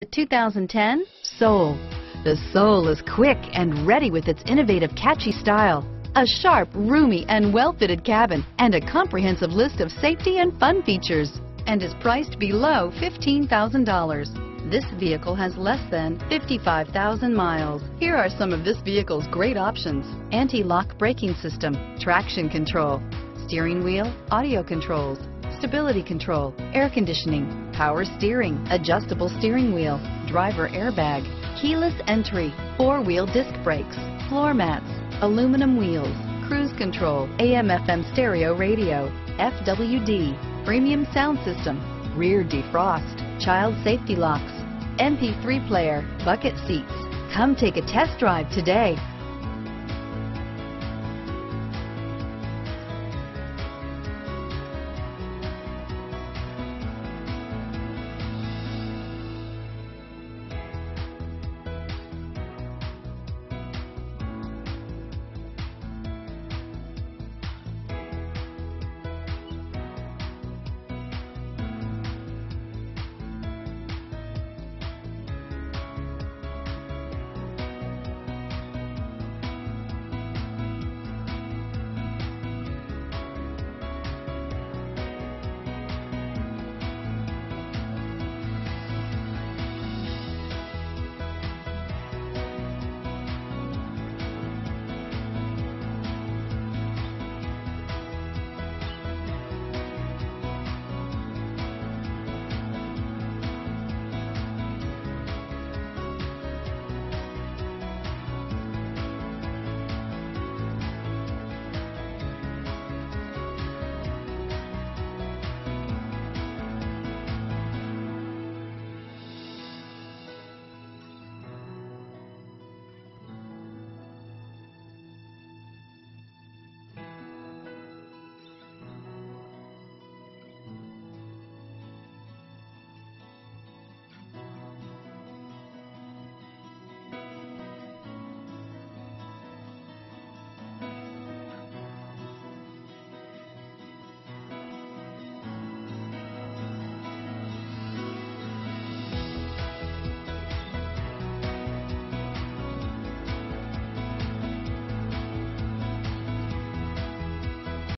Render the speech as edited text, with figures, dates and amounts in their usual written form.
The 2010 Soul. The Soul is quick and ready with its innovative, catchy style, a sharp, roomy, and well-fitted cabin, and a comprehensive list of safety and fun features, and is priced below $15,000. This vehicle has less than 55,000 miles. Here are some of this vehicle's great options: anti-lock braking system, traction control, steering wheel audio controls, stability control, air conditioning, power steering, adjustable steering wheel, driver airbag, keyless entry, four-wheel disc brakes, floor mats, aluminum wheels, cruise control, AM/FM stereo radio, FWD, premium sound system, rear defrost, child safety locks, MP3 player, bucket seats. Come take a test drive today.